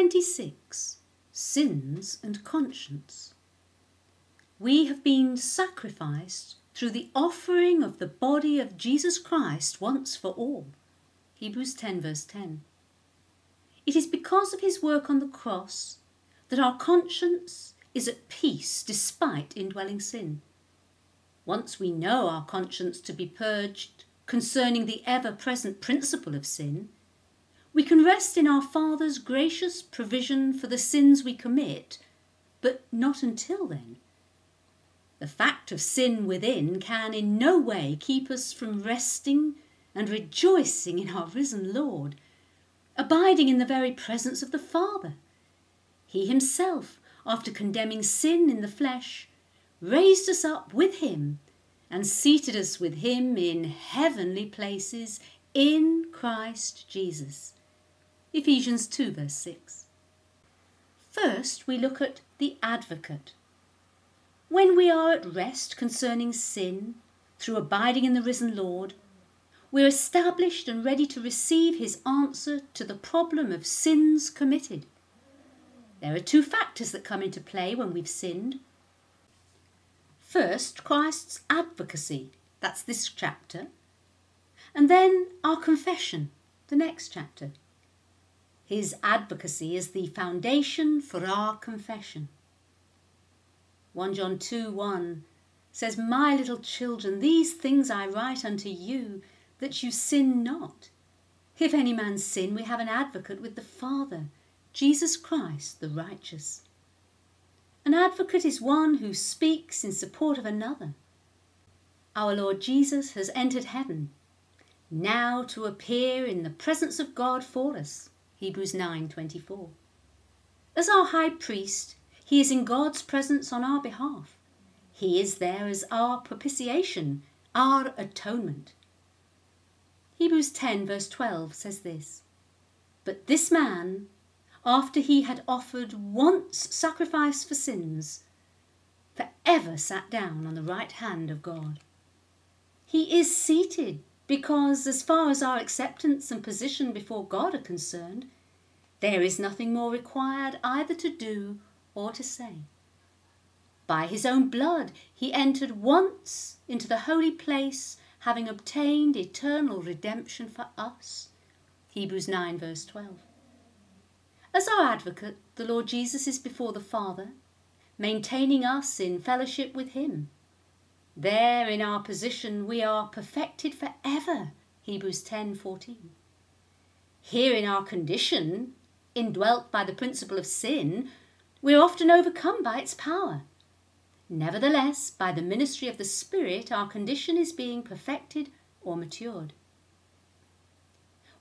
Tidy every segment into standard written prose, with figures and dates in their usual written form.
26. Sins and conscience. We have been sacrificed through the offering of the body of Jesus Christ once for all. Hebrews 10 verse 10. It is because of his work on the cross that our conscience is at peace despite indwelling sin. Once we know our conscience to be purged concerning the ever-present principle of sin, we can rest in our Father's gracious provision for the sins we commit, but not until then. The fact of sin within can in no way keep us from resting and rejoicing in our risen Lord, abiding in the very presence of the Father. He himself, after condemning sin in the flesh, raised us up with him and seated us with him in heavenly places in Christ Jesus. Ephesians 2 verse 6. First, we look at the Advocate. When we are at rest concerning sin through abiding in the risen Lord, we're established and ready to receive his answer to the problem of sins committed. There are two factors that come into play when we've sinned. First, Christ's advocacy, that's this chapter, and then our confession, the next chapter. His advocacy is the foundation for our confession. 1 John 2:1 says, "My little children, these things I write unto you, that you sin not. If any man sin, we have an advocate with the Father, Jesus Christ the righteous." An advocate is one who speaks in support of another. Our Lord Jesus has entered heaven, now to appear in the presence of God for us. Hebrews 9:24. As our high priest, he is in God's presence on our behalf. He is there as our propitiation, our atonement. Hebrews 10 verse 12 says this, "But this man, after he had offered once sacrifice for sins, forever sat down on the right hand of God." He is seated because, as far as our acceptance and position before God are concerned, there is nothing more required either to do or to say. By his own blood he entered once into the holy place, having obtained eternal redemption for us. Hebrews 9 verse 12. As our advocate, the Lord Jesus is before the Father, maintaining us in fellowship with him. There in our position we are perfected forever. Hebrews 10:14. Here in our condition, indwelt by the principle of sin, we are often overcome by its power. Nevertheless, by the ministry of the Spirit, our condition is being perfected or matured.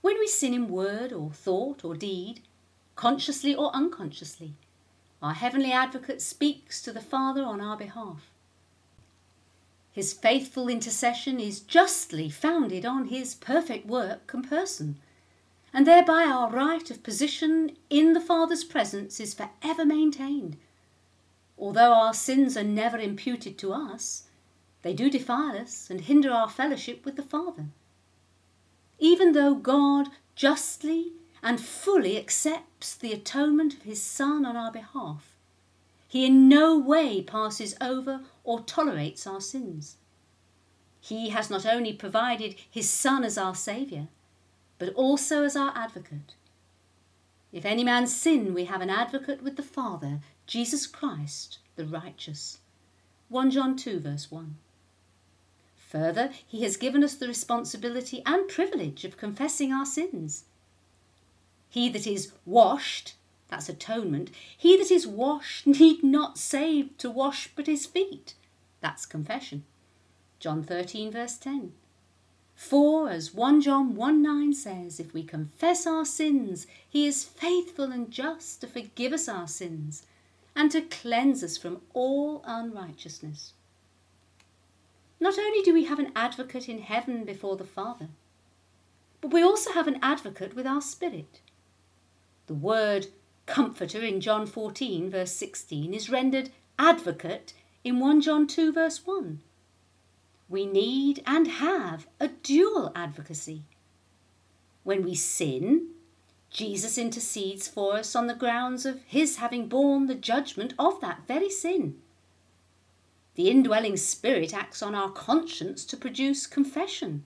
When we sin in word or thought or deed, consciously or unconsciously, our heavenly advocate speaks to the Father on our behalf. His faithful intercession is justly founded on his perfect work and person, and thereby our right of position in the Father's presence is forever maintained. Although our sins are never imputed to us, they do defile us and hinder our fellowship with the Father. Even though God justly and fully accepts the atonement of his Son on our behalf, he in no way passes over or tolerates our sins. He has not only provided his Son as our Saviour, but also as our advocate. "If any man sin, we have an advocate with the Father, Jesus Christ the righteous." 1 John 2 verse 1. Further, he has given us the responsibility and privilege of confessing our sins. "He that is washed," that's atonement, "he that is washed need not save to wash but his feet," that's confession. John 13 verse 10. For, as 1 John 1:9 says, "If we confess our sins, he is faithful and just to forgive us our sins and to cleanse us from all unrighteousness." Not only do we have an advocate in heaven before the Father, but we also have an advocate with our spirit. The word comforter in John 14 verse 16 is rendered advocate in 1 John 2 verse 1. We need and have a dual advocacy. When we sin, Jesus intercedes for us on the grounds of his having borne the judgment of that very sin. The indwelling Spirit acts on our conscience to produce confession.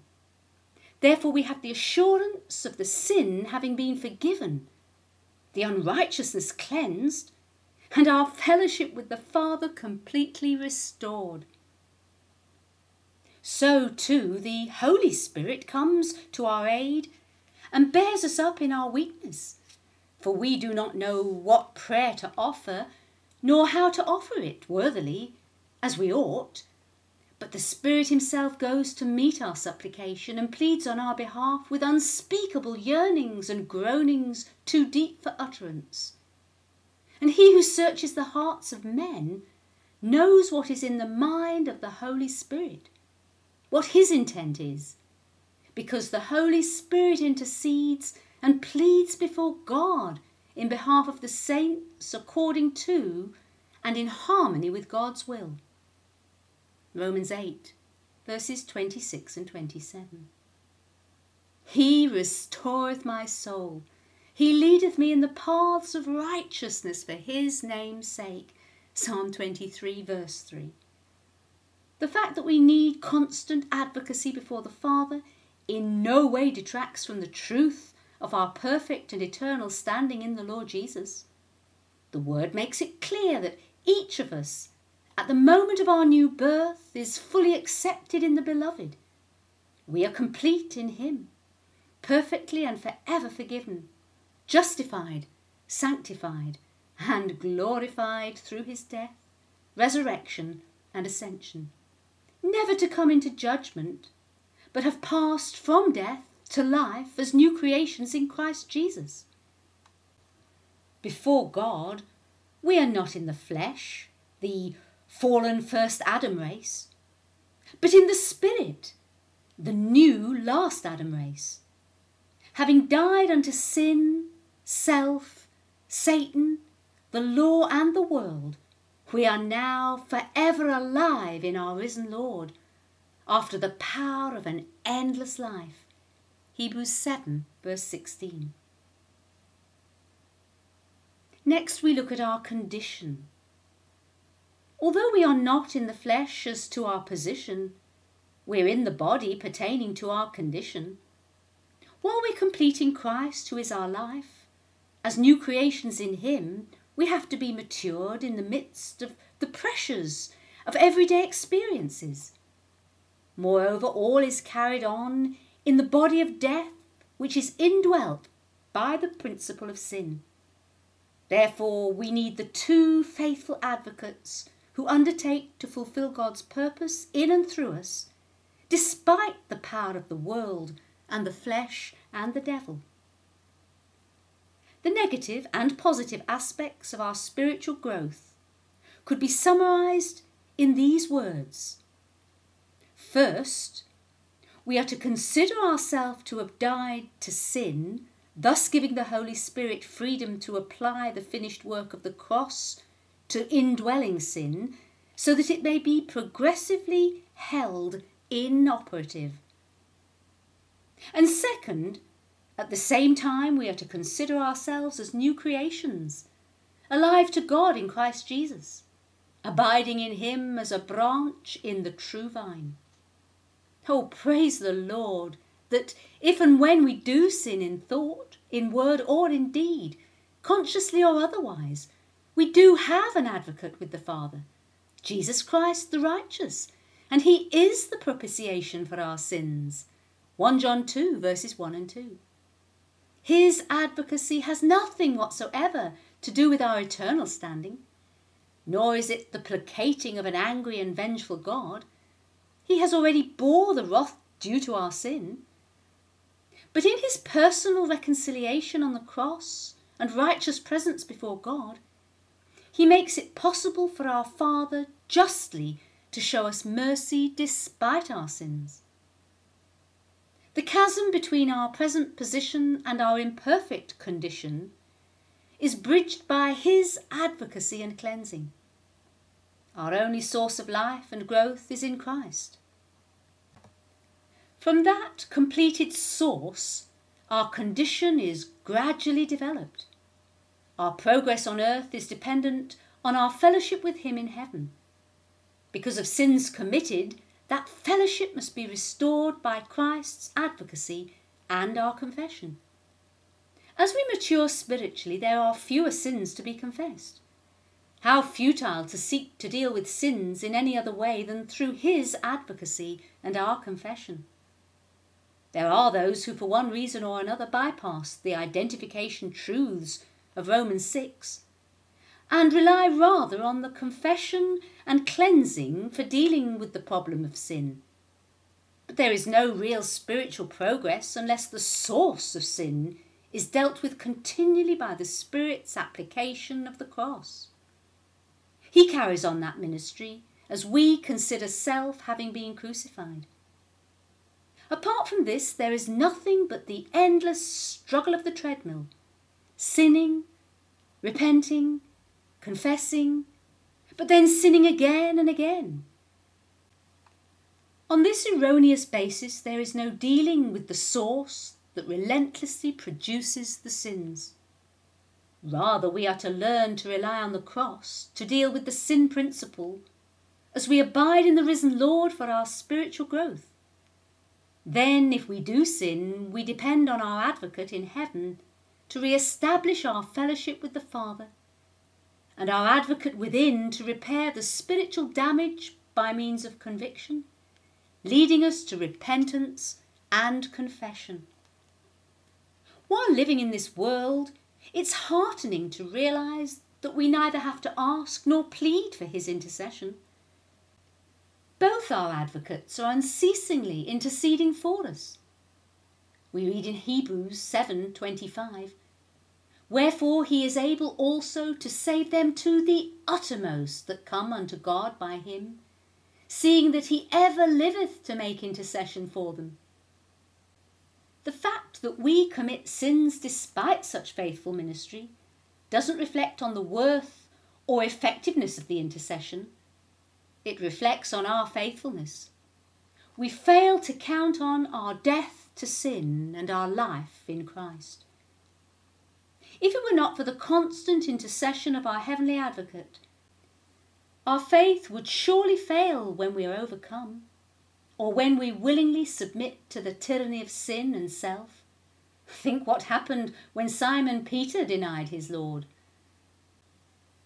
Therefore we have the assurance of the sin having been forgiven, the unrighteousness cleansed, and our fellowship with the Father completely restored. So too the Holy Spirit comes to our aid and bears us up in our weakness, for we do not know what prayer to offer, nor how to offer it worthily, as we ought. But the Spirit himself goes to meet our supplication and pleads on our behalf with unspeakable yearnings and groanings too deep for utterance. And he who searches the hearts of men knows what is in the mind of the Holy Spirit, what his intent is, because the Holy Spirit intercedes and pleads before God in behalf of the saints according to and in harmony with God's will. Romans 8, verses 26 and 27. He restoreth my soul. He leadeth me in the paths of righteousness for his name's sake. Psalm 23, verse 3. The fact that we need constant advocacy before the Father in no way detracts from the truth of our perfect and eternal standing in the Lord Jesus. The Word makes it clear that each of us, at the moment of our new birth, is fully accepted in the Beloved. We are complete in him, perfectly and forever forgiven, justified, sanctified, and glorified through his death, resurrection, and ascension, never to come into judgment, but have passed from death to life as new creations in Christ Jesus. Before God, we are not in the flesh, the fallen first Adam race, but in the Spirit, the new last Adam race, having died unto sin, self, Satan, the law and the world. We are now forever alive in our risen Lord, after the power of an endless life. Hebrews 7, verse 16. Next we look at our condition. Although we are not in the flesh as to our position, we're in the body pertaining to our condition. While we're completing Christ, who is our life, as new creations in him, we have to be matured in the midst of the pressures of everyday experiences. Moreover, all is carried on in the body of death, which is indwelt by the principle of sin. Therefore, we need the two faithful advocates who undertake to fulfil God's purpose in and through us, despite the power of the world and the flesh and the devil. The negative and positive aspects of our spiritual growth could be summarised in these words. First, we are to consider ourselves to have died to sin, thus giving the Holy Spirit freedom to apply the finished work of the cross to indwelling sin, so that it may be progressively held inoperative. And second, at the same time we are to consider ourselves as new creations, alive to God in Christ Jesus, abiding in him as a branch in the true vine. Oh, praise the Lord, that if and when we do sin in thought, in word or in deed, consciously or otherwise, we do have an advocate with the Father, Jesus Christ the righteous, and he is the propitiation for our sins. 1 John 2, verses 1 and 2. His advocacy has nothing whatsoever to do with our eternal standing, nor is it the placating of an angry and vengeful God. He has already bore the wrath due to our sin. But in his personal reconciliation on the cross and righteous presence before God, he makes it possible for our Father justly to show us mercy despite our sins. The chasm between our present position and our imperfect condition is bridged by his advocacy and cleansing. Our only source of life and growth is in Christ. From that completed source, Our condition is gradually developed. Our progress on earth is dependent on our fellowship with him in heaven. Because of sins committed, that fellowship must be restored by Christ's advocacy and our confession. As we mature spiritually, there are fewer sins to be confessed. How futile to seek to deal with sins in any other way than through his advocacy and our confession. There are those who for one reason or another bypass the identification truths of Romans 6 and rely rather on the confession and cleansing for dealing with the problem of sin. But there is no real spiritual progress unless the source of sin is dealt with continually by the Spirit's application of the cross. He carries on that ministry as we consider self having been crucified. Apart from this, there is nothing but the endless struggle of the treadmill, sinning, repenting, confessing, but then sinning again and again. On this erroneous basis, there is no dealing with the source that relentlessly produces the sins. Rather, we are to learn to rely on the cross to deal with the sin principle as we abide in the risen Lord for our spiritual growth. Then, if we do sin, we depend on our advocate in heaven to re-establish our fellowship with the Father, and our advocate within to repair the spiritual damage by means of conviction, leading us to repentance and confession. While living in this world, it's heartening to realise that we neither have to ask nor plead for his intercession. Both our advocates are unceasingly interceding for us. We read in Hebrews 7:25, "Wherefore he is able also to save them to the uttermost that come unto God by him, seeing that he ever liveth to make intercession for them." The fact that we commit sins despite such faithful ministry doesn't reflect on the worth or effectiveness of the intercession. It reflects on our faithfulness. We fail to count on our death to sin and our life in Christ. If it were not for the constant intercession of our Heavenly Advocate, our faith would surely fail when we are overcome, or when we willingly submit to the tyranny of sin and self. Think what happened when Simon Peter denied his Lord.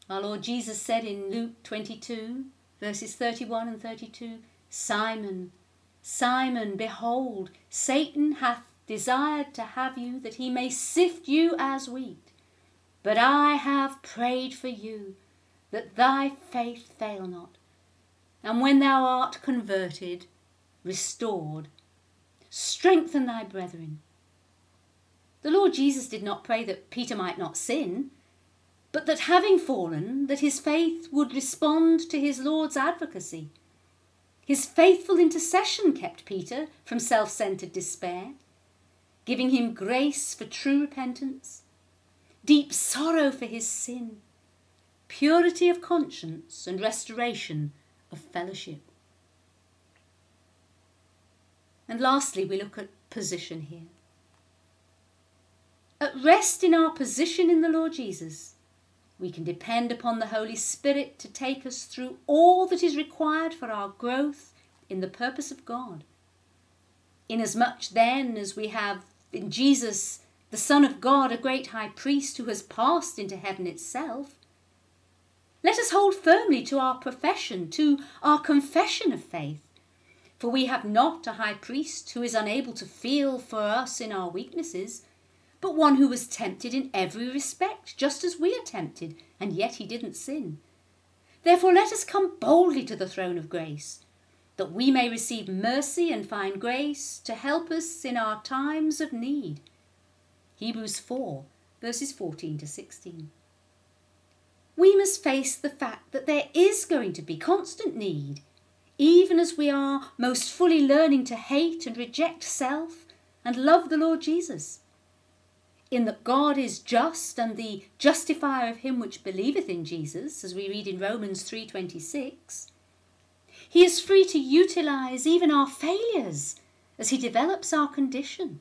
Our Lord Jesus said in Luke 22, verses 31 and 32, "Simon, Simon, behold, Satan hath desired to have you, that he may sift you as wheat. But I have prayed for you, that thy faith fail not. And when thou art converted, restored, strengthen thy brethren." The Lord Jesus did not pray that Peter might not sin, but that having fallen, that his faith would respond to his Lord's advocacy. His faithful intercession kept Peter from self-centred despair, giving him grace for true repentance, deep sorrow for his sin, purity of conscience, and restoration of fellowship. And lastly, we look at position here. At rest in our position in the Lord Jesus, we can depend upon the Holy Spirit to take us through all that is required for our growth in the purpose of God. Inasmuch then as we have in Jesus, the Son of God, a great high priest who has passed into heaven itself, let us hold firmly to our profession, to our confession of faith. For we have not a high priest who is unable to feel for us in our weaknesses, but one who was tempted in every respect, just as we are tempted, and yet he didn't sin. Therefore let us come boldly to the throne of grace, that we may receive mercy and find grace to help us in our times of need. Hebrews 4, verses 14 to 16. We must face the fact that there is going to be constant need, even as we are most fully learning to hate and reject self and love the Lord Jesus. In that God is just and the justifier of him which believeth in Jesus, as we read in Romans 3:26, he is free to utilise even our failures as he develops our condition.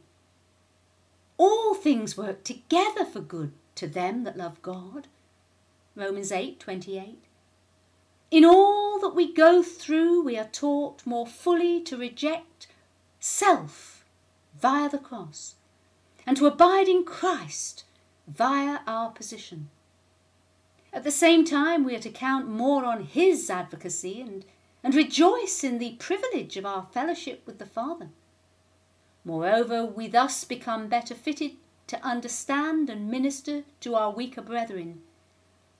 All things work together for good to them that love God. Romans 8:28. In all that we go through, we are taught more fully to reject self via the cross and to abide in Christ via our position. At the same time, we are to count more on his advocacy and rejoice in the privilege of our fellowship with the Father. Moreover, we thus become better fitted to understand and minister to our weaker brethren,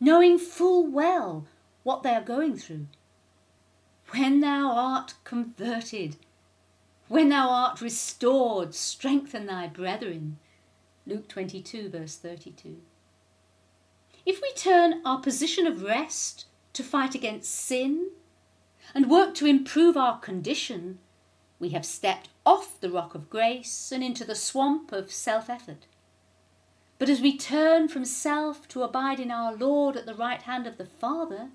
knowing full well what they are going through. When thou art converted, when thou art restored, strengthen thy brethren. Luke 22:32. If we turn our position of rest to fight against sin and work to improve our condition, we have stepped off the rock of grace and into the swamp of self-effort. But as we turn from self to abide in our Lord at the right hand of the Father,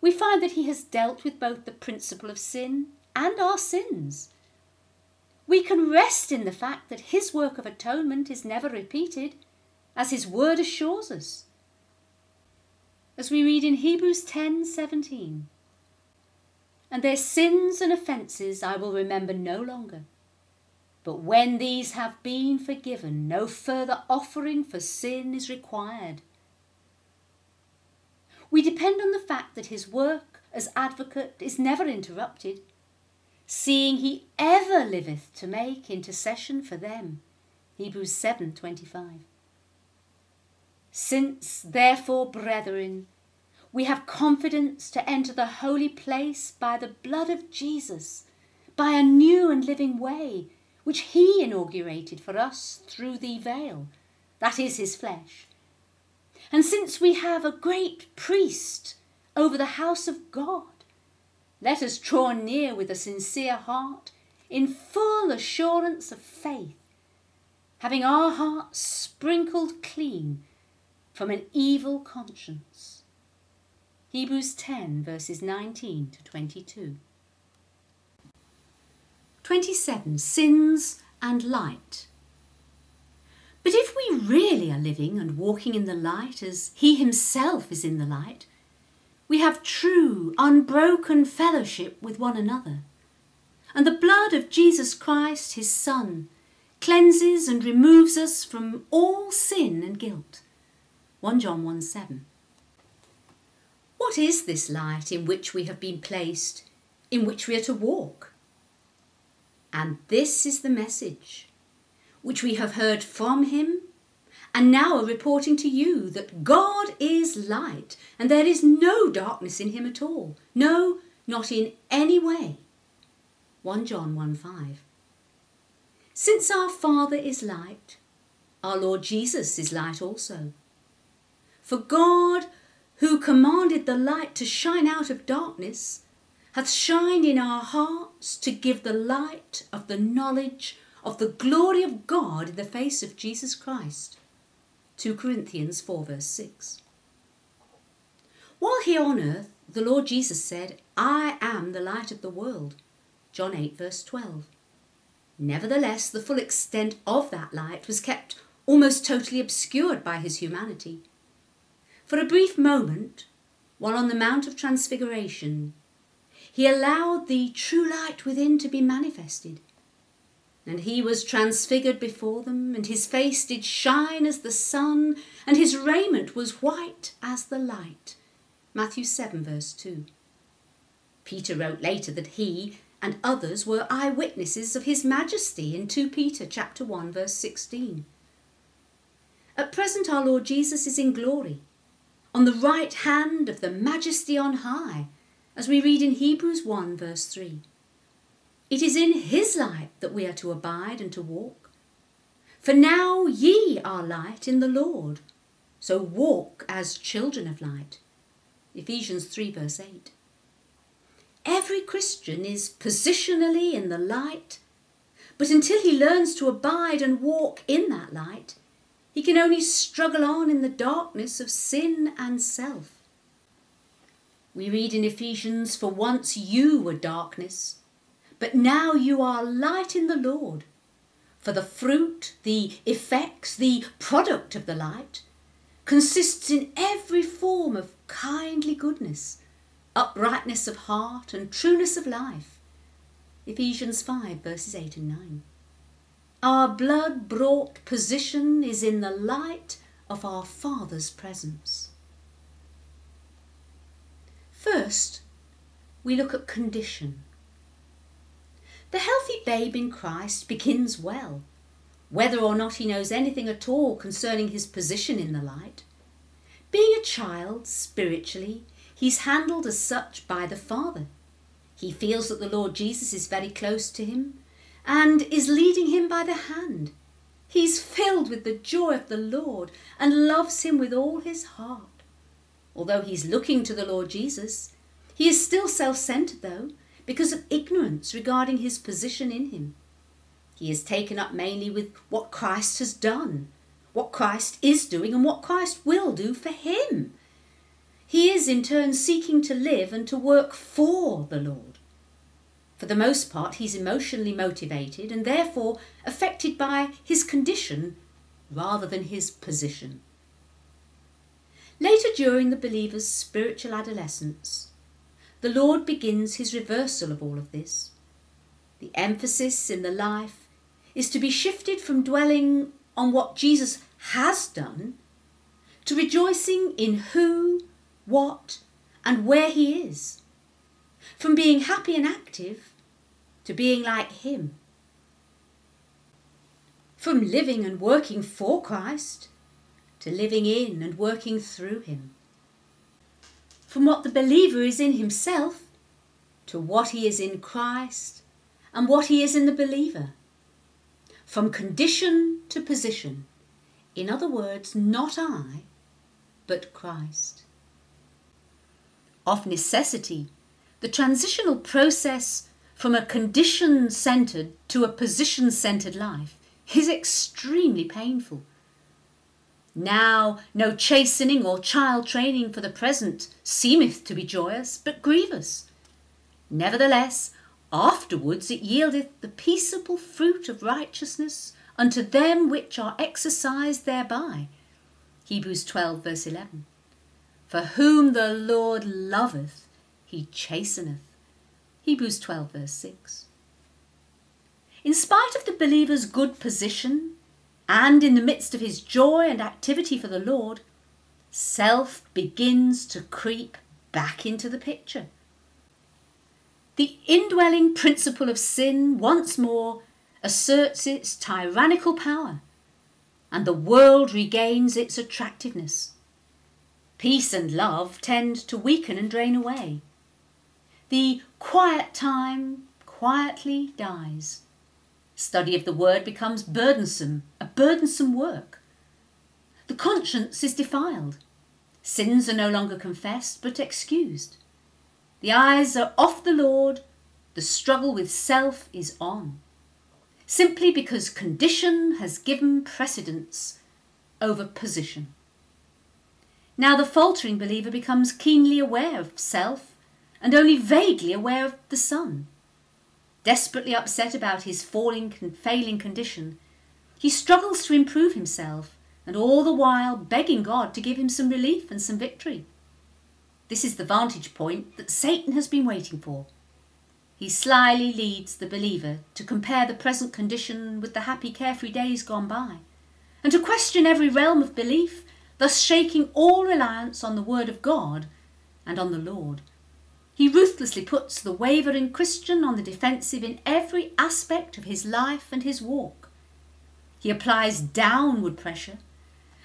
we find that he has dealt with both the principle of sin and our sins. We can rest in the fact that his work of atonement is never repeated, as his word assures us. As we read in Hebrews 10:17, "And their sins and offences I will remember no longer. But when these have been forgiven, no further offering for sin is required." We depend on the fact that his work as advocate is never interrupted, seeing he ever liveth to make intercession for them. Hebrews 7:25. "Since, therefore, brethren, we have confidence to enter the holy place by the blood of Jesus, by a new and living way, which he inaugurated for us through the veil," that is his flesh. "And since we have a great priest over the house of God, let us draw near with a sincere heart, in full assurance of faith, having our hearts sprinkled clean from an evil conscience." Hebrews 10:19-22. 27. Sins and light. But if we really are living and walking in the light as he himself is in the light, we have true, unbroken fellowship with one another. And the blood of Jesus Christ, his Son, cleanses and removes us from all sin and guilt. 1 John 1:7. What is this light in which we have been placed, in which we are to walk? And this is the message which we have heard from him and now are reporting to you, that God is light and there is no darkness in him at all. No, not in any way. 1 John 1:5. Since our Father is light, our Lord Jesus is light also. For God, who commanded the light to shine out of darkness, hath shined in our hearts to give the light of the knowledge of the glory of God in the face of Jesus Christ. 2 Corinthians 4:6. While here on earth, the Lord Jesus said, "I am the light of the world." John 8:12. Nevertheless, the full extent of that light was kept almost totally obscured by his humanity. For a brief moment, while on the Mount of Transfiguration, he allowed the true light within to be manifested. And he was transfigured before them, and his face did shine as the sun, and his raiment was white as the light. Matthew 7:2. Peter wrote later that he and others were eyewitnesses of his majesty in 2 Peter 1:16. At present, our Lord Jesus is in glory, on the right hand of the majesty on high, as we read in Hebrews 1:3. It is in his light that we are to abide and to walk. "For now ye are light in the Lord, so walk as children of light." Ephesians 3:8. Every Christian is positionally in the light, but until he learns to abide and walk in that light, he can only struggle on in the darkness of sin and self. We read in Ephesians, "For once you were darkness, but now you are light in the Lord. For the fruit, the effects, the product of the light consists in every form of kindly goodness, uprightness of heart and trueness of life. Ephesians 5 verses 8 and 9. Our blood-bought position is in the light of our Father's presence. First, we look at condition. The healthy babe in Christ begins well, whether or not he knows anything at all concerning his position in the light. Being a child spiritually, he's handled as such by the Father. He feels that the Lord Jesus is very close to him and is leading him by the hand. He's filled with the joy of the Lord and loves him with all his heart. Although he's looking to the Lord Jesus, he is still self-centered though, because of ignorance regarding his position in him. He is taken up mainly with what Christ has done, what Christ is doing and what Christ will do for him. He is in turn seeking to live and to work for the Lord. For the most part, he's emotionally motivated and therefore affected by his condition rather than his position. Later during the believer's spiritual adolescence, the Lord begins his reversal of all of this. The emphasis in the life is to be shifted from dwelling on what Jesus has done to rejoicing in who, what, and where he is. From being happy and active to being like him. From living and working for Christ to living in and working through him. From what the believer is in himself to what he is in Christ and what he is in the believer. From condition to position. In other words, not I, but Christ. Of necessity, the transitional process from a condition-centered to a position-centered life is extremely painful. Now, no chastening or child training for the present seemeth to be joyous, but grievous. Nevertheless, afterwards it yieldeth the peaceable fruit of righteousness unto them which are exercised thereby. Hebrews 12, verse 11. For whom the Lord loveth, he chasteneth. Hebrews 12, verse 6. In spite of the believer's good position, and in the midst of his joy and activity for the Lord, self begins to creep back into the picture. The indwelling principle of sin once more asserts its tyrannical power, and the world regains its attractiveness. Peace and love tend to weaken and drain away. The quiet time quietly dies. Study of the word becomes burdensome, a burdensome work. The conscience is defiled. Sins are no longer confessed but excused. The eyes are off the Lord. The struggle with self is on. Simply because condition has given precedence over position. Now the faltering believer becomes keenly aware of self and only vaguely aware of the Son. Desperately upset about his falling and failing condition, he struggles to improve himself and all the while begging God to give him some relief and some victory. This is the vantage point that Satan has been waiting for. He slyly leads the believer to compare the present condition with the happy, carefree days gone by and to question every realm of belief, thus shaking all reliance on the Word of God and on the Lord. He ruthlessly puts the wavering Christian on the defensive in every aspect of his life and his walk. He applies downward pressure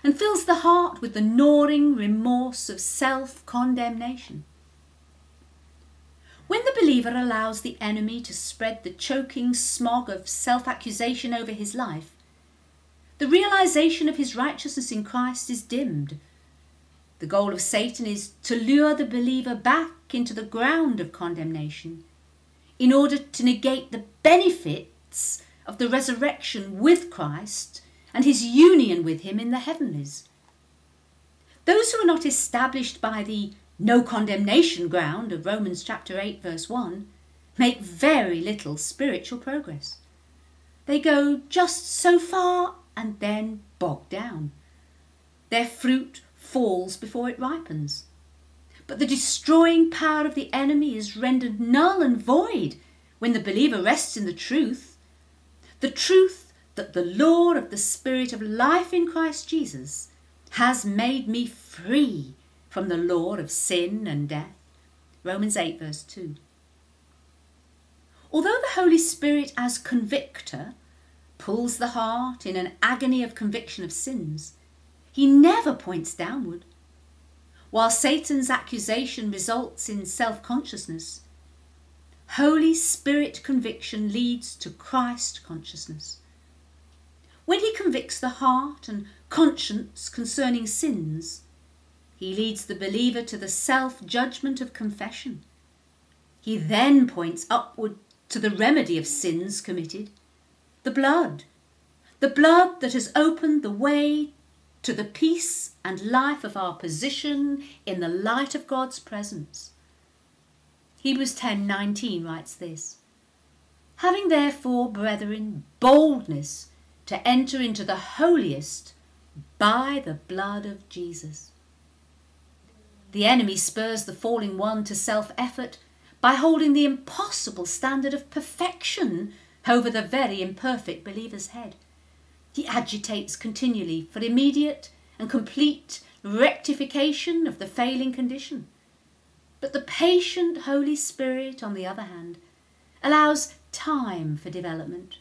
and fills the heart with the gnawing remorse of self-condemnation. When the believer allows the enemy to spread the choking smog of self-accusation over his life, the realization of his righteousness in Christ is dimmed. The goal of Satan is to lure the believer back into the ground of condemnation in order to negate the benefits of the resurrection with Christ and his union with him in the heavenlies. Those who are not established by the no condemnation ground of Romans chapter 8 verse 1 make very little spiritual progress. They go just so far and then bog down. Their fruit falls before it ripens. But the destroying power of the enemy is rendered null and void when the believer rests in the truth that the law of the Spirit of life in Christ Jesus has made me free from the law of sin and death. Romans 8 verse 2. Although the Holy Spirit as convictor pulls the heart in an agony of conviction of sins, he never points downward. While Satan's accusation results in self-consciousness, Holy Spirit conviction leads to Christ consciousness. When he convicts the heart and conscience concerning sins, he leads the believer to the self-judgment of confession. He then points upward to the remedy of sins committed, the blood that has opened the way to the peace and life of our position in the light of God's presence. Hebrews 10:19 writes this, "Having therefore, brethren, boldness to enter into the holiest by the blood of Jesus." The enemy spurs the falling one to self-effort by holding the impossible standard of perfection over the very imperfect believer's head. He agitates continually for immediate and complete rectification of the failing condition. But the patient Holy Spirit, on the other hand, allows time for development,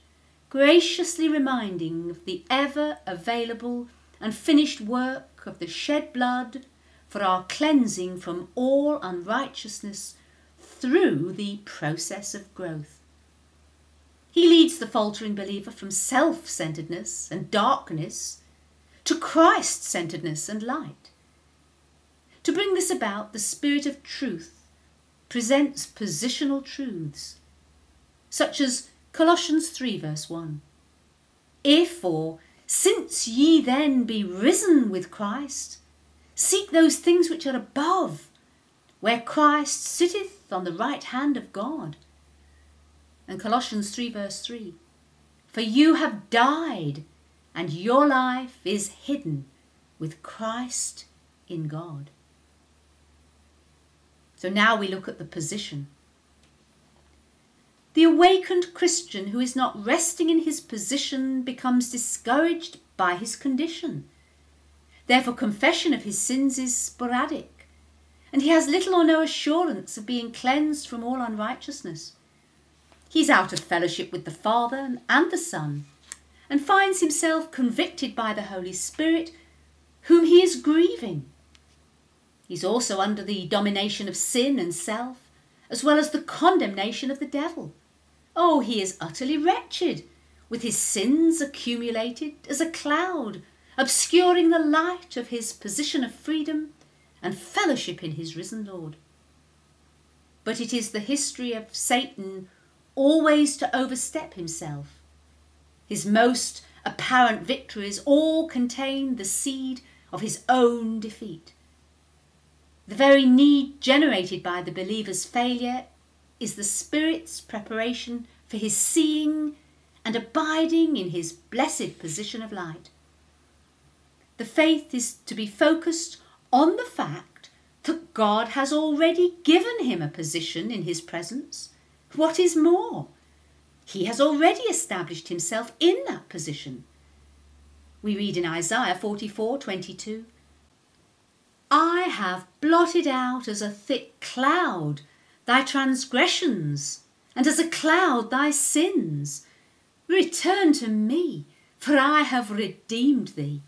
graciously reminding of the ever-available and finished work of the shed blood for our cleansing from all unrighteousness through the process of growth. He leads the faltering believer from self-centeredness and darkness to Christ-centeredness and light. To bring this about, the Spirit of truth presents positional truths, such as Colossians 3 verse 1. "If or since ye then be risen with Christ, seek those things which are above, where Christ sitteth on the right hand of God." And Colossians 3 verse 3, "For you have died, and your life is hidden with Christ in God." So now we look at the position. The awakened Christian who is not resting in his position becomes discouraged by his condition. Therefore, confession of his sins is sporadic, and he has little or no assurance of being cleansed from all unrighteousness. He is out of fellowship with the Father and the Son, and finds himself convicted by the Holy Spirit, whom he is grieving. He is also under the domination of sin and self, as well as the condemnation of the devil. Oh, he is utterly wretched, with his sins accumulated as a cloud, obscuring the light of his position of freedom and fellowship in his risen Lord. But it is the history of Satan always to overstep himself. His most apparent victories all contain the seed of his own defeat. The very need generated by the believer's failure is the Spirit's preparation for his seeing and abiding in his blessed position of light. The faith is to be focused on the fact that God has already given him a position in his presence. What is more, he has already established himself in that position. We read in Isaiah 44:22, "I have blotted out as a thick cloud thy transgressions, and as a cloud thy sins. Return to me, for I have redeemed thee."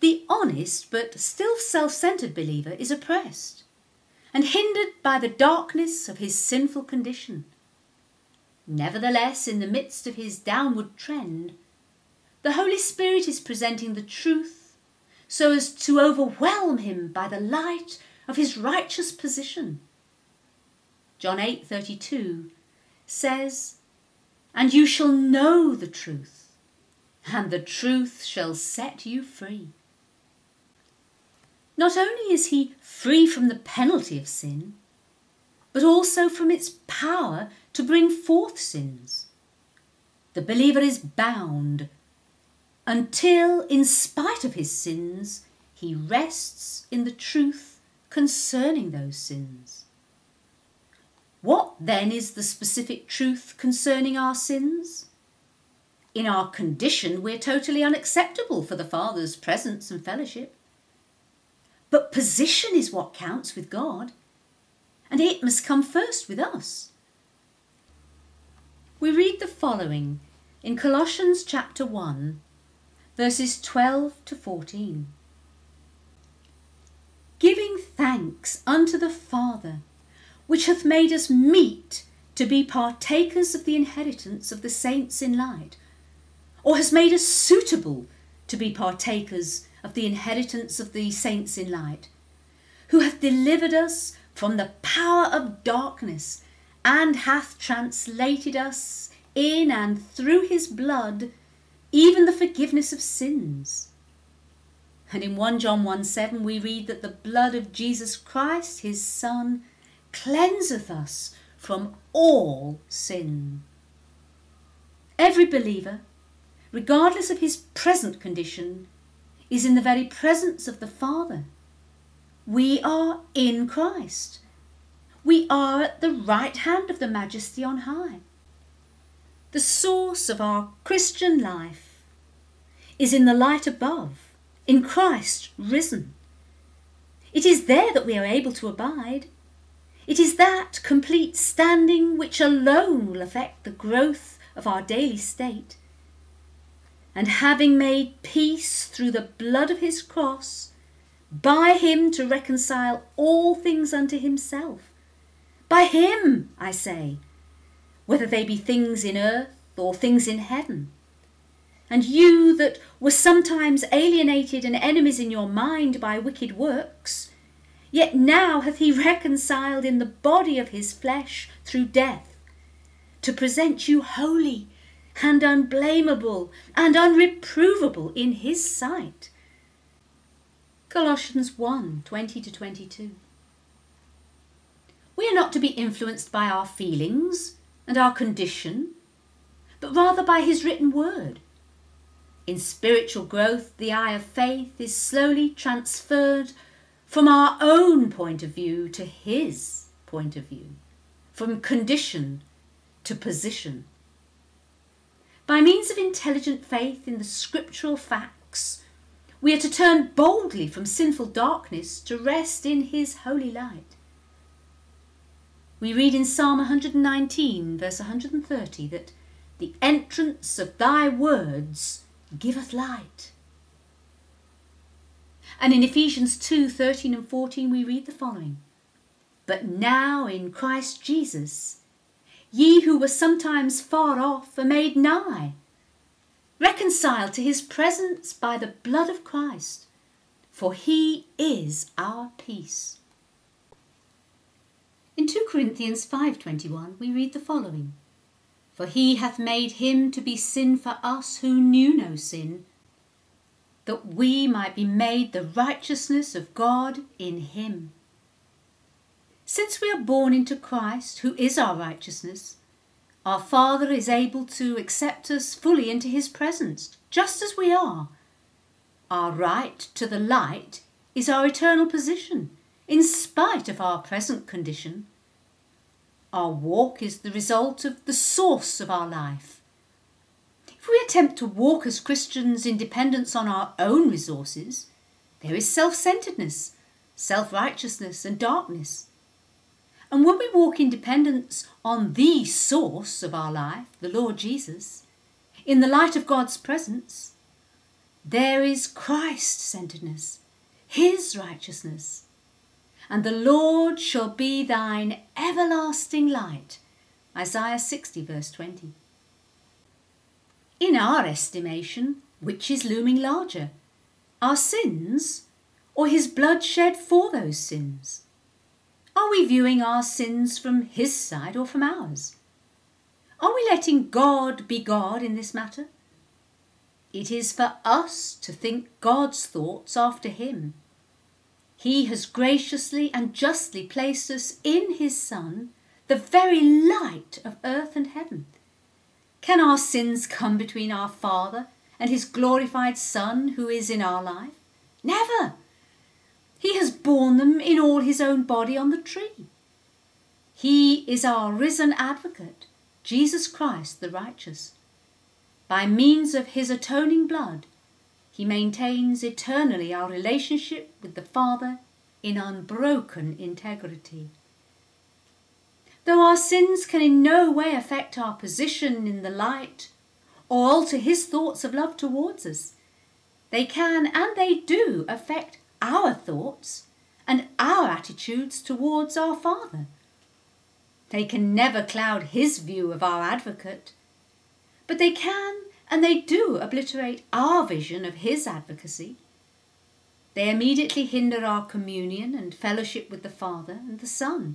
The honest but still self-centered believer is oppressed and hindered by the darkness of his sinful condition. Nevertheless, in the midst of his downward trend, the Holy Spirit is presenting the truth so as to overwhelm him by the light of his righteous position. John 8:32 says, "And you shall know the truth, and the truth shall set you free." Not only is he free from the penalty of sin, but also from its power to bring forth sins. the believer is bound until, in spite of his sins, he rests in the truth concerning those sins. What then is the specific truth concerning our sins? In our condition, we're totally unacceptable for the Father's presence and fellowship. But position is what counts with God, and it must come first with us. We read the following in Colossians chapter 1, verses 12 to 14. Giving thanks unto the Father, which hath made us meet to be partakers of the inheritance of the saints in light, or has made us suitable to be partakers of the inheritance of the saints in light, who hath delivered us from the power of darkness, and hath translated us in and through his blood, even the forgiveness of sins. And in 1 John 1:7 we read that the blood of Jesus Christ, his Son, cleanseth us from all sin. Every believer, regardless of his present condition, is in the very presence of the Father. We are in Christ. We are at the right hand of the Majesty on high. The source of our Christian life is in the light above, in Christ risen. It is there that we are able to abide. It is that complete standing which alone will affect the growth of our daily state. And having made peace through the blood of his cross, by him to reconcile all things unto himself. By him, I say, whether they be things in earth or things in heaven. And you that were sometimes alienated and enemies in your mind by wicked works, yet now hath he reconciled in the body of his flesh through death, to present you holy and unblameable and unreprovable in his sight. Colossians 1, 20-22. We are not to be influenced by our feelings and our condition, but rather by his written word. In spiritual growth, the eye of faith is slowly transferred from our own point of view to his point of view, from condition to position. By means of intelligent faith in the scriptural facts, we are to turn boldly from sinful darkness to rest in his holy light. We read in Psalm 119, verse 130, that the entrance of thy words giveth light. And in Ephesians 2, 13 and 14 we read the following. But now in Christ Jesus, ye who were sometimes far off are made nigh, reconciled to his presence by the blood of Christ, for he is our peace. In 2 Corinthians 5:21 we read the following. For he hath made him to be sin for us who knew no sin, that we might be made the righteousness of God in him. Since we are born into Christ, who is our righteousness, our Father is able to accept us fully into his presence, just as we are. Our right to the light is our eternal position, in spite of our present condition. Our walk is the result of the source of our life. If we attempt to walk as Christians in dependence on our own resources, there is self-centeredness, self-righteousness and darkness. And when we walk in dependence on the source of our life, the Lord Jesus, in the light of God's presence, there is Christ-centeredness, his righteousness. And the Lord shall be thine everlasting light. Isaiah 60, verse 20. In our estimation, which is looming larger? Our sins or his blood shed for those sins? Are we viewing our sins from his side or from ours? Are we letting God be God in this matter? It is for us to think God's thoughts after him. He has graciously and justly placed us in his Son, the very light of earth and heaven, Can our sins come between our Father and his glorified Son who is in our life? Never! He has borne them in all his own body on the tree. He is our risen advocate, Jesus Christ the righteous. By means of his atoning blood, he maintains eternally our relationship with the Father in unbroken integrity. Though our sins can in no way affect our position in the light or alter his thoughts of love towards us, they can and they do affect our thoughts and our attitudes towards our Father. They can never cloud his view of our advocate, but they can and they do obliterate our vision of his advocacy. They immediately hinder our communion and fellowship with the Father and the Son.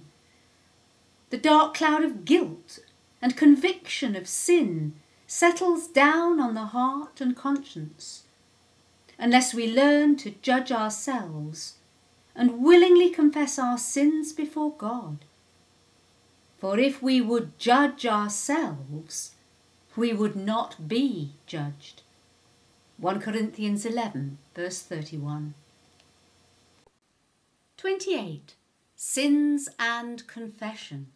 The dark cloud of guilt and conviction of sin settles down on the heart and conscience unless we learn to judge ourselves and willingly confess our sins before God. For if we would judge ourselves, we would not be judged. 1 Corinthians 11, verse 31. 28. Sins and Confession.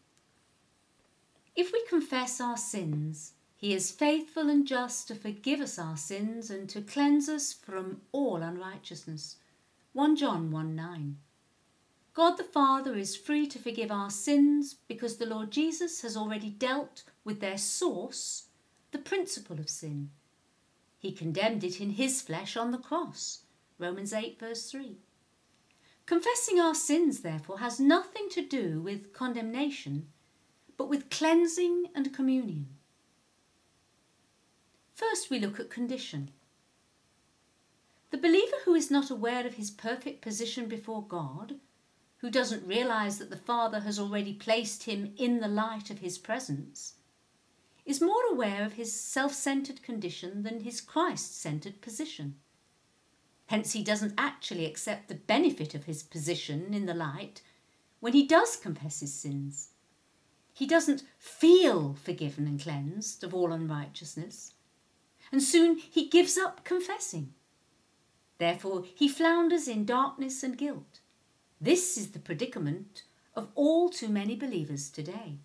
If we confess our sins, he is faithful and just to forgive us our sins and to cleanse us from all unrighteousness. 1 John 1:9. God the Father is free to forgive our sins because the Lord Jesus has already dealt with their source, the principle of sin. He condemned it in his flesh on the cross. Romans 8 verse 3. Confessing our sins, therefore, has nothing to do with condemnation, but with cleansing and communion. First, we look at condition. The believer who is not aware of his perfect position before God, who doesn't realise that the Father has already placed him in the light of his presence, is more aware of his self-centred condition than his Christ-centred position. Hence, he doesn't actually accept the benefit of his position in the light when he does confess his sins. He doesn't feel forgiven and cleansed of all unrighteousness. And soon he gives up confessing. Therefore, he flounders in darkness and guilt. This is the predicament of all too many believers today.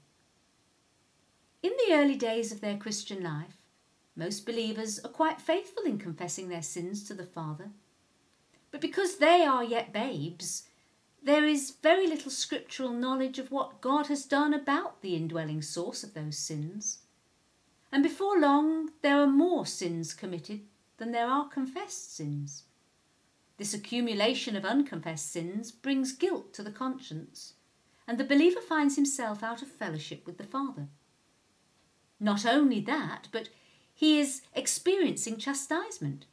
In the early days of their Christian life, most believers are quite faithful in confessing their sins to the Father. But because they are yet babes, there is very little scriptural knowledge of what God has done about the indwelling source of those sins. And before long, there are more sins committed than there are confessed sins. This accumulation of unconfessed sins brings guilt to the conscience, and the believer finds himself out of fellowship with the Father. Not only that, but he is experiencing chastisement,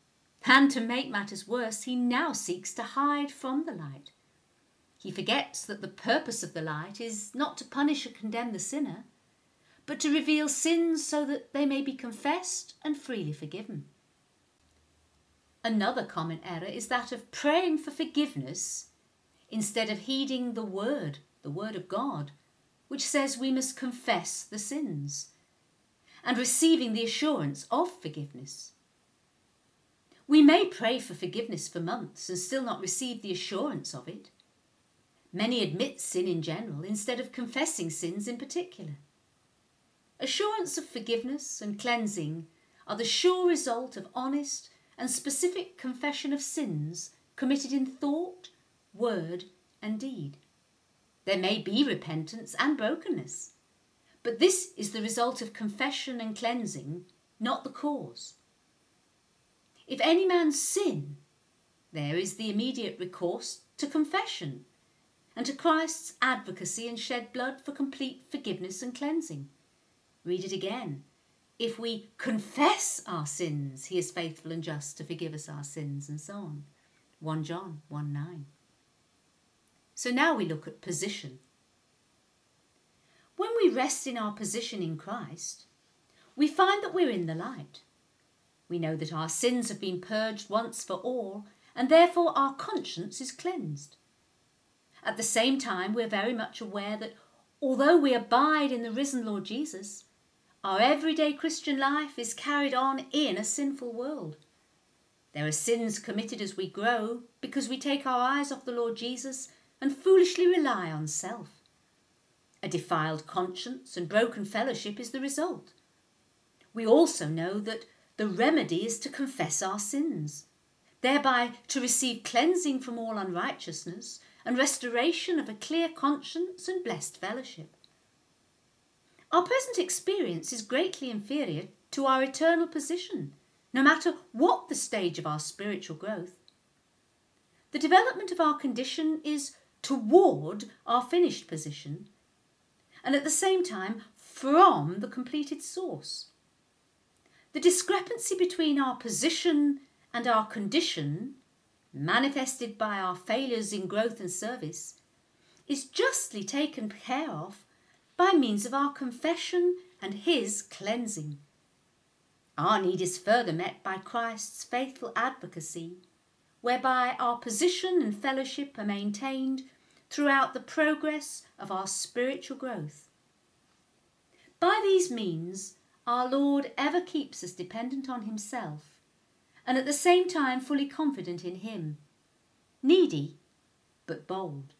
and to make matters worse, he now seeks to hide from the light. He forgets that the purpose of the light is not to punish or condemn the sinner, but to reveal sins so that they may be confessed and freely forgiven. Another common error is that of praying for forgiveness instead of heeding the word of God, which says we must confess the sins, and receiving the assurance of forgiveness. We may pray for forgiveness for months and still not receive the assurance of it. Many admit sin in general instead of confessing sins in particular. Assurance of forgiveness and cleansing are the sure result of honest and specific confession of sins committed in thought, word, and deed. There may be repentance and brokenness, but this is the result of confession and cleansing, not the cause. If any man sin, there is the immediate recourse to confession and to Christ's advocacy and shed blood for complete forgiveness and cleansing. Read it again. If we confess our sins, he is faithful and just to forgive us our sins, and so on. 1 John 1:9. So now we look at position. When we rest in our position in Christ, we find that we're in the light. We know that our sins have been purged once for all, and therefore our conscience is cleansed. At the same time, we're very much aware that although we abide in the risen Lord Jesus, Our everyday Christian life is carried on in a sinful world. There are sins committed as we grow because we take our eyes off the Lord Jesus and foolishly rely on self. A defiled conscience and broken fellowship is the result. We also know that the remedy is to confess our sins, thereby to receive cleansing from all unrighteousness and restoration of a clear conscience and blessed fellowship. Our present experience is greatly inferior to our eternal position, no matter what the stage of our spiritual growth. The development of our condition is toward our finished position, and at the same time from the completed source. The discrepancy between our position and our condition, manifested by our failures in growth and service, is justly taken care of by means of our confession and his cleansing. Our need is further met by Christ's faithful advocacy, whereby our position and fellowship are maintained throughout the progress of our spiritual growth. By these means, our Lord ever keeps us dependent on himself, and at the same time fully confident in him, needy but bold.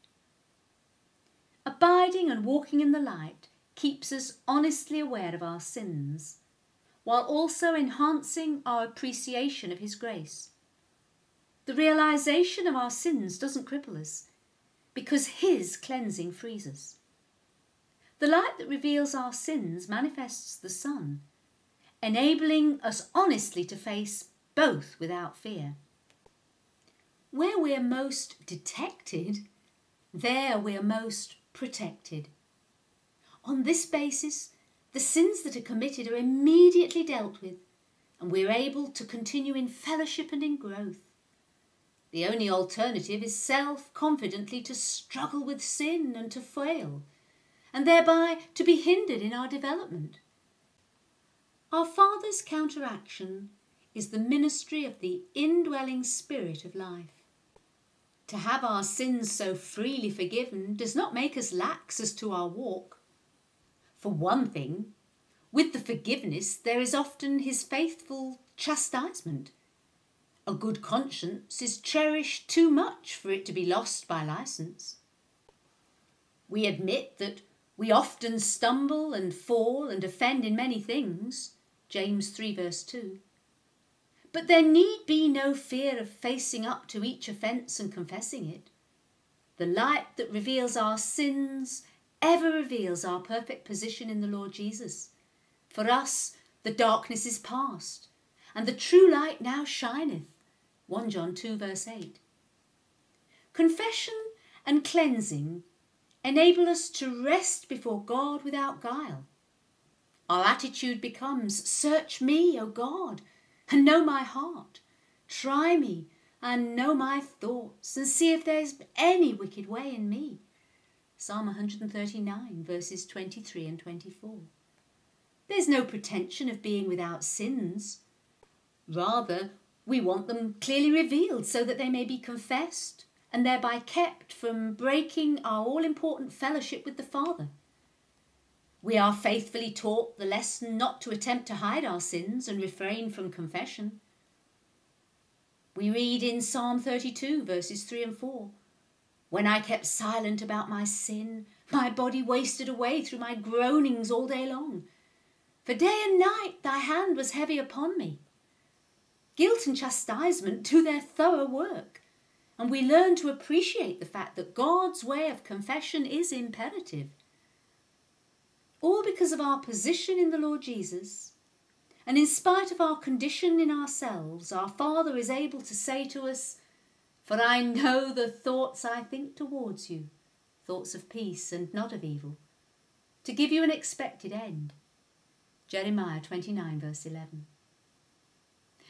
Abiding and walking in the light keeps us honestly aware of our sins, while also enhancing our appreciation of his grace. The realization of our sins doesn't cripple us, because his cleansing frees us. The light that reveals our sins manifests the sun, enabling us honestly to face both without fear. Where we're most detected, there we're most protected. On this basis, the sins that are committed are immediately dealt with, and we're able to continue in fellowship and in growth. The only alternative is self-confidently to struggle with sin and to fail, and thereby to be hindered in our development. Our Father's counteraction is the ministry of the indwelling Spirit of life. To have our sins so freely forgiven does not make us lax as to our walk. For one thing, with the forgiveness there is often his faithful chastisement. A good conscience is cherished too much for it to be lost by licence. We admit that we often stumble and fall and offend in many things, James 3 verse 2. But there need be no fear of facing up to each offence and confessing it. The light that reveals our sins ever reveals our perfect position in the Lord Jesus. For us, the darkness is past, and the true light now shineth. 1 John 2 verse 8. Confession and cleansing enable us to rest before God without guile. Our attitude becomes, "Search me, O God, and know my heart. Try me and know my thoughts, and see if there is any wicked way in me." Psalm 139 verses 23 and 24. There's no pretension of being without sins. Rather, we want them clearly revealed so that they may be confessed and thereby kept from breaking our all-important fellowship with the Father. We are faithfully taught the lesson not to attempt to hide our sins and refrain from confession. We read in Psalm 32 verses 3 and 4, "When I kept silent about my sin, my body wasted away through my groanings all day long. For day and night thy hand was heavy upon me." Guilt and chastisement do their thorough work, and we learn to appreciate the fact that God's way of confession is imperative. All because of our position in the Lord Jesus, and in spite of our condition in ourselves, our Father is able to say to us, "For I know the thoughts I think towards you, thoughts of peace and not of evil, to give you an expected end." Jeremiah 29 verse 11.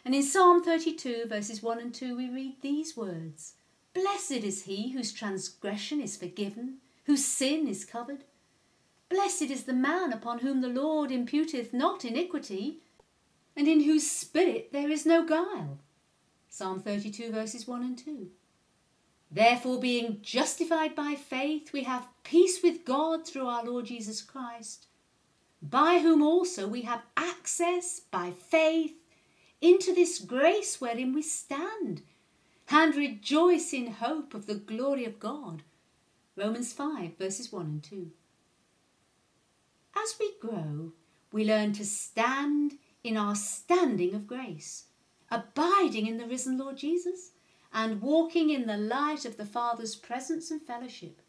And in Psalm 32 verses 1 and 2 we read these words, "Blessed is he whose transgression is forgiven, whose sin is covered. Blessed is the man upon whom the Lord imputeth not iniquity, and in whose spirit there is no guile." Psalm 32 verses 1 and 2. Therefore, being justified by faith, we have peace with God through our Lord Jesus Christ, by whom also we have access by faith into this grace wherein we stand, and rejoice in hope of the glory of God. Romans 5, verses 1 and 2. As we grow, we learn to stand in our standing of grace, abiding in the risen Lord Jesus, and walking in the light of the Father's presence and fellowship.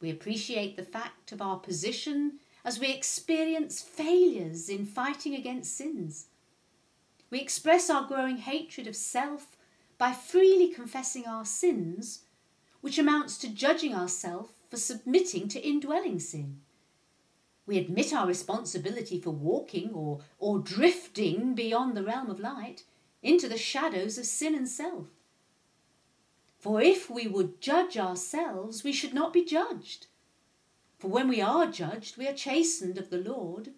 We appreciate the fact of our position as we experience failures in fighting against sins. We express our growing hatred of self by freely confessing our sins, which amounts to judging ourselves for submitting to indwelling sin. We admit our responsibility for walking or drifting beyond the realm of light into the shadows of sin and self. For if we would judge ourselves, we should not be judged. For when we are judged, we are chastened of the Lord,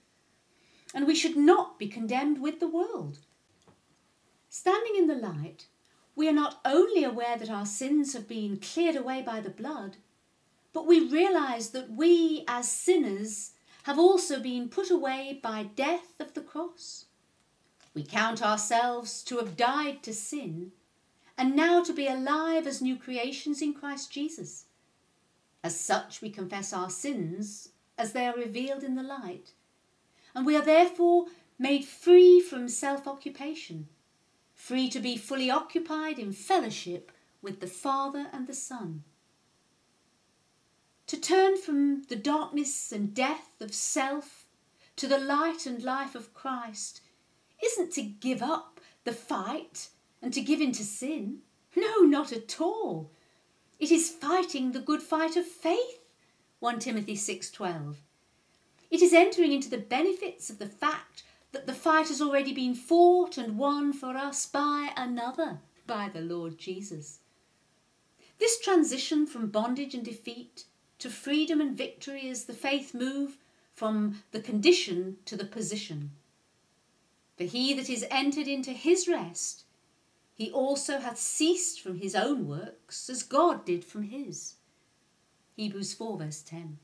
and we should not be condemned with the world. Standing in the light, we are not only aware that our sins have been cleared away by the blood, but we realise that we, as sinners, have also been put away by death of the cross. We count ourselves to have died to sin, and now to be alive as new creations in Christ Jesus. As such, we confess our sins as they are revealed in the light, and we are therefore made free from self-occupation, free to be fully occupied in fellowship with the Father and the Son. To turn from the darkness and death of self to the light and life of Christ isn't to give up the fight and to give in to sin. No, not at all. It is fighting the good fight of faith, 1 Timothy 6:12. It is entering into the benefits of the fact that the fight has already been fought and won for us by another, by the Lord Jesus. This transition from bondage and defeat to freedom and victory is the faith move from the condition to the position. For he that is entered into his rest, he also hath ceased from his own works, as God did from his. Hebrews 4, verse 10.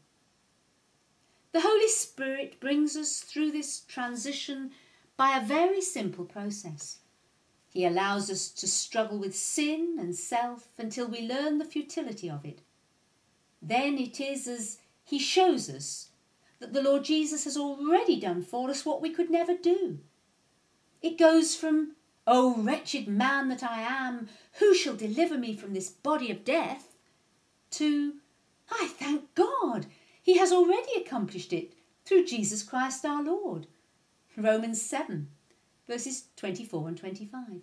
The Holy Spirit brings us through this transition by a very simple process. He allows us to struggle with sin and self until we learn the futility of it. Then it is as he shows us that the Lord Jesus has already done for us what we could never do. It goes from, "O wretched man that I am, who shall deliver me from this body of death?" to, "I thank God, he has already accomplished it through Jesus Christ our Lord." Romans 7, verses 24 and 25.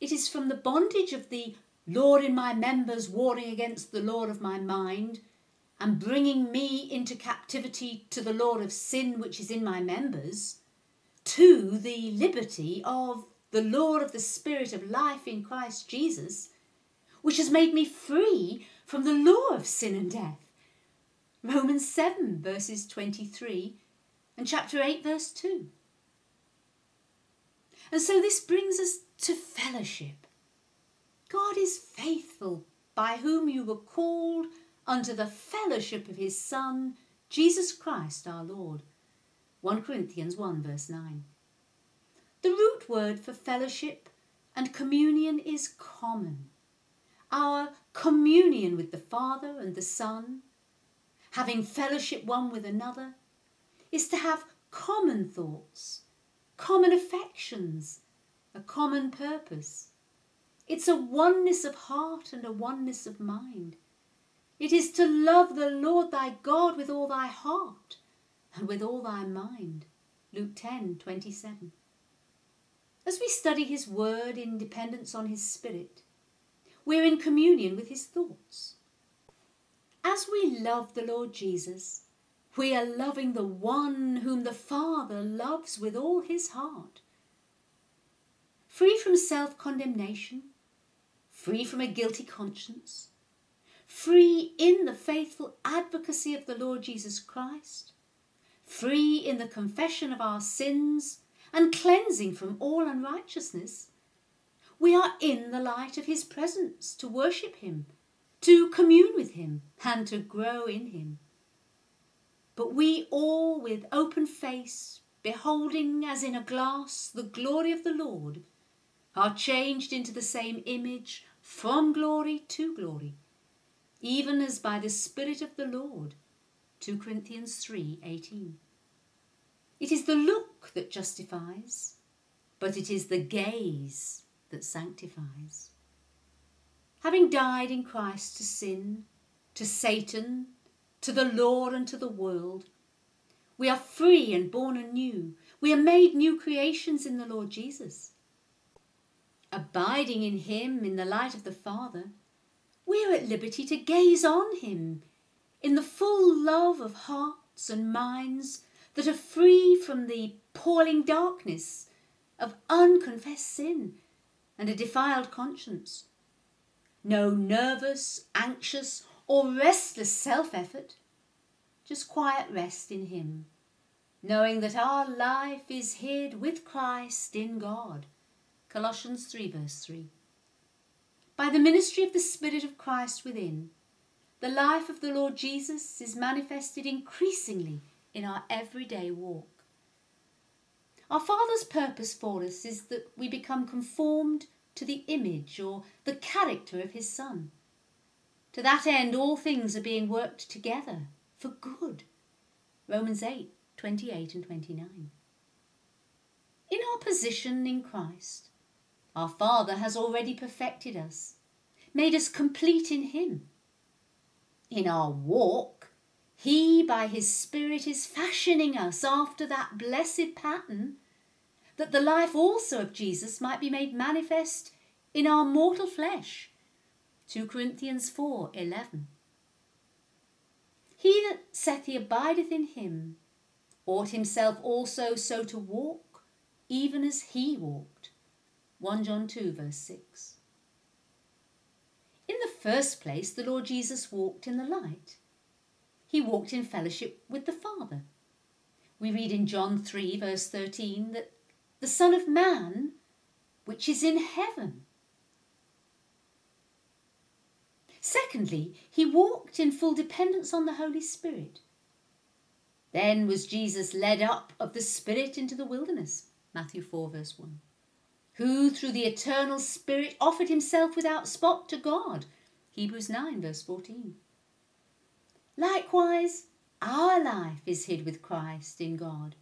It is from the bondage of the law in my members warring against the law of my mind and bringing me into captivity to the law of sin which is in my members, to the liberty of the law of the Spirit of life in Christ Jesus, which has made me free from the law of sin and death. Romans 7, verses 23 and chapter 8, verse 2. And so this brings us to fellowship. God is faithful, by whom you were called unto the fellowship of his Son, Jesus Christ our Lord. 1 Corinthians 1, verse 9. The root word for fellowship and communion is common. Our communion with the Father and the Son, having fellowship one with another, is to have common thoughts, common affections, a common purpose. It's a oneness of heart and a oneness of mind. It is to love the Lord thy God with all thy heart and with all thy mind. Luke 10:27. As we study his word in dependence on his Spirit, we're in communion with his thoughts. As we love the Lord Jesus, we are loving the one whom the Father loves with all his heart. Free from self-condemnation, free from a guilty conscience, free in the faithful advocacy of the Lord Jesus Christ, free in the confession of our sins and cleansing from all unrighteousness, we are in the light of his presence to worship him, to commune with him, and to grow in him. But we all, with open face, beholding as in a glass the glory of the Lord, are changed into the same image from glory to glory, even as by the Spirit of the Lord. 2 Corinthians 3:18. It is the look that justifies, but it is the gaze that sanctifies. Having died in Christ to sin, to Satan, to the law and to the world, we are free and born anew. We are made new creations in the Lord Jesus. Abiding in him in the light of the Father, we are at liberty to gaze on him in the full love of hearts and minds that are free from the palling darkness of unconfessed sin and a defiled conscience. No nervous, anxious or restless self-effort, just quiet rest in him, knowing that our life is hid with Christ in God. Colossians 3:3. By the ministry of the Spirit of Christ within, the life of the Lord Jesus is manifested increasingly in our everyday walk. Our Father's purpose for us is that we become conformed to the image or the character of his Son. To that end, all things are being worked together for good. Romans 8:28 and 29. In our position in Christ, our Father has already perfected us, made us complete in him. In our walk, he by his Spirit is fashioning us after that blessed pattern, that the life also of Jesus might be made manifest in our mortal flesh. 2 Corinthians 4:11. He that saith he abideth in him ought himself also so to walk, even as he walked. 1 John 2:6. In the first place, the Lord Jesus walked in the light. He walked in fellowship with the Father. We read in John 3:13 that the Son of Man, which is in heaven. Secondly, he walked in full dependence on the Holy Spirit. Then was Jesus led up of the Spirit into the wilderness, Matthew 4:1, who through the eternal Spirit offered himself without spot to God, Hebrews 9:14. Likewise, our life is hid with Christ in God,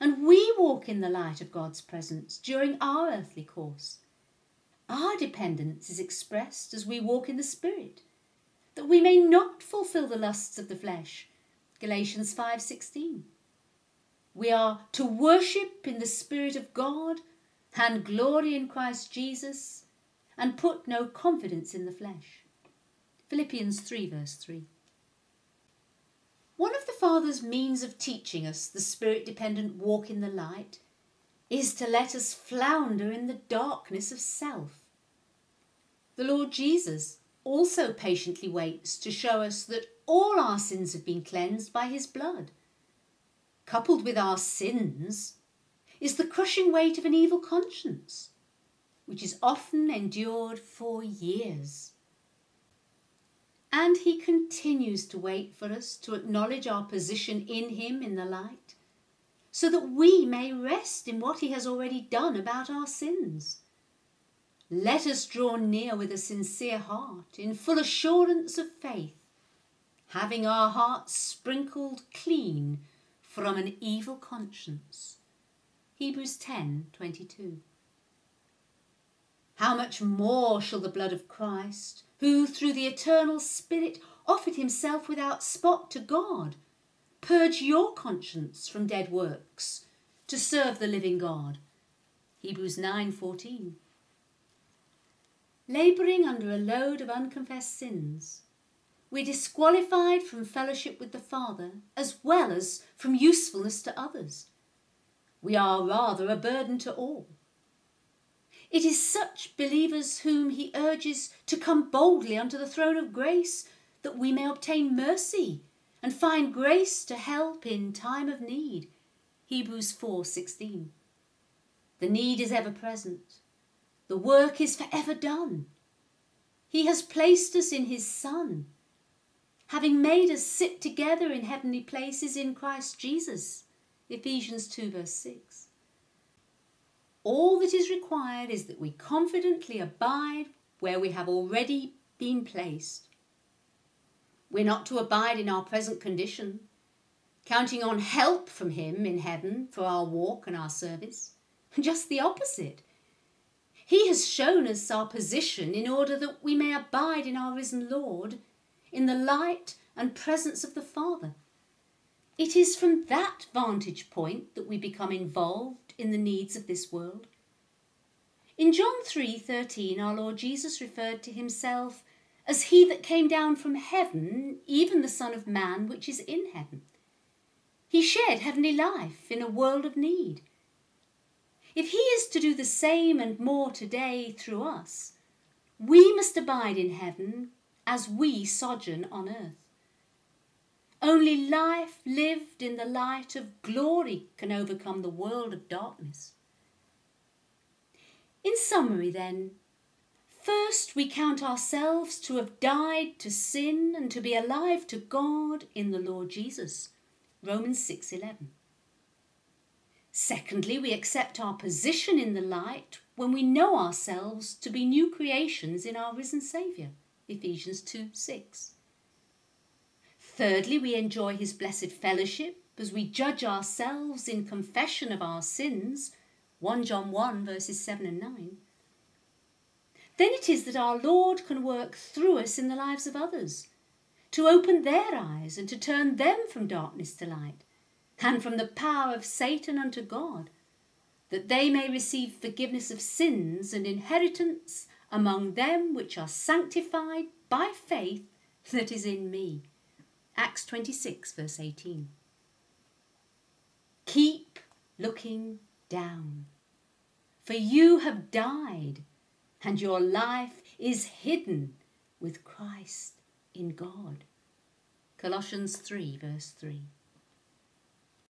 and we walk in the light of God's presence during our earthly course. Our dependence is expressed as we walk in the Spirit, that we may not fulfil the lusts of the flesh. Galatians 5:16. We are to worship in the Spirit of God and glory in Christ Jesus and put no confidence in the flesh. Philippians 3:3. One of the Father's means of teaching us the Spirit-dependent walk in the light is to let us flounder in the darkness of self. The Lord Jesus also patiently waits to show us that all our sins have been cleansed by his blood. Coupled with our sins is the crushing weight of an evil conscience, which is often endured for years. And he continues to wait for us to acknowledge our position in him in the light, so that we may rest in what he has already done about our sins. Let us draw near with a sincere heart, in full assurance of faith, having our hearts sprinkled clean from an evil conscience. Hebrews 10:22. How much more shall the blood of Christ, who through the eternal Spirit offered himself without spot to God, purge your conscience from dead works to serve the living God. Hebrews 9:14. Labouring under a load of unconfessed sins, we're disqualified from fellowship with the Father as well as from usefulness to others. We are rather a burden to all. It is such believers whom he urges to come boldly unto the throne of grace, that we may obtain mercy and find grace to help in time of need. Hebrews 4:16. The need is ever present. The work is forever done. He has placed us in his Son. having made us sit together in heavenly places in Christ Jesus. Ephesians 2 verse 6. All that is required is that we confidently abide where we have already been placed. We're not to abide in our present condition, counting on help from Him in heaven for our walk and our service. Just the opposite. He has shown us our position in order that we may abide in our risen Lord, in the light and presence of the Father. It is from that vantage point that we become involved in the needs of this world. In John 3:13, our Lord Jesus referred to Himself as He that came down from heaven, even the Son of Man which is in heaven. He shared heavenly life in a world of need. If He is to do the same and more today through us, we must abide in heaven as we sojourn on earth. Only life lived in the light of glory can overcome the world of darkness. In summary then, first we count ourselves to have died to sin and to be alive to God in the Lord Jesus. Romans 6:11. Secondly, we accept our position in the light when we know ourselves to be new creations in our risen Saviour. Ephesians 2:6. Thirdly, we enjoy His blessed fellowship as we judge ourselves in confession of our sins, 1 John 1 verses 7 and 9. Then it is that our Lord can work through us in the lives of others, to open their eyes and to turn them from darkness to light, and from the power of Satan unto God, that they may receive forgiveness of sins and inheritance among them which are sanctified by faith that is in me. Acts 26 verse 18. Keep looking down, for you have died, and your life is hidden with Christ in God. Colossians 3 verse 3.